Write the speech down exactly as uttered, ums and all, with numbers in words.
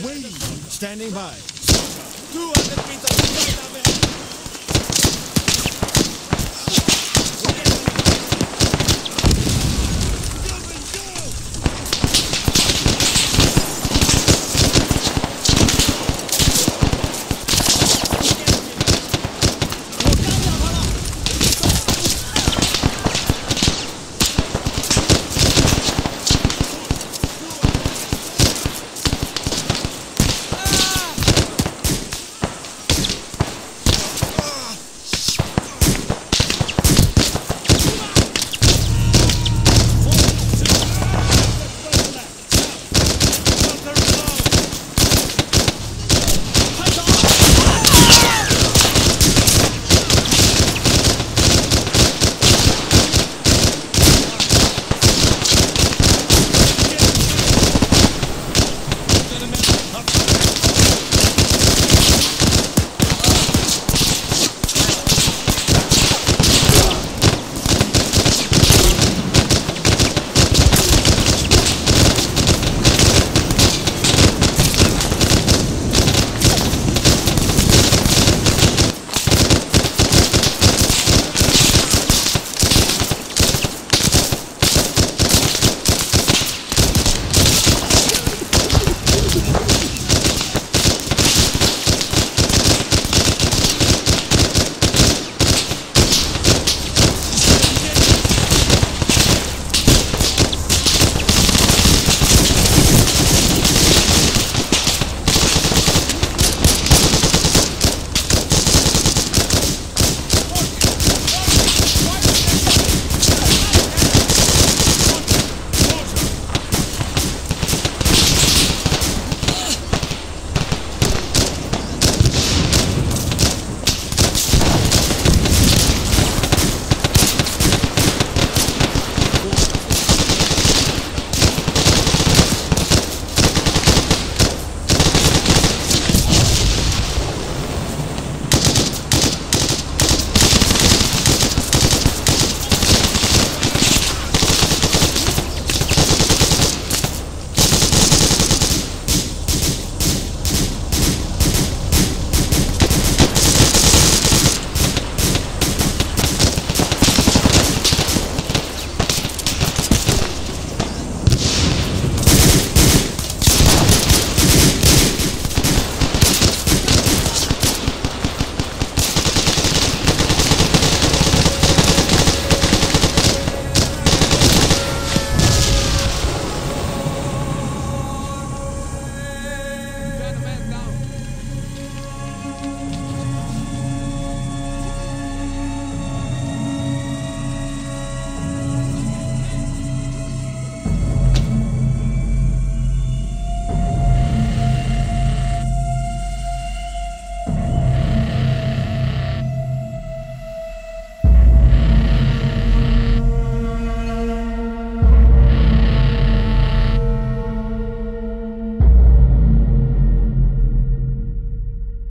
Wayne standing by. two hundred meters.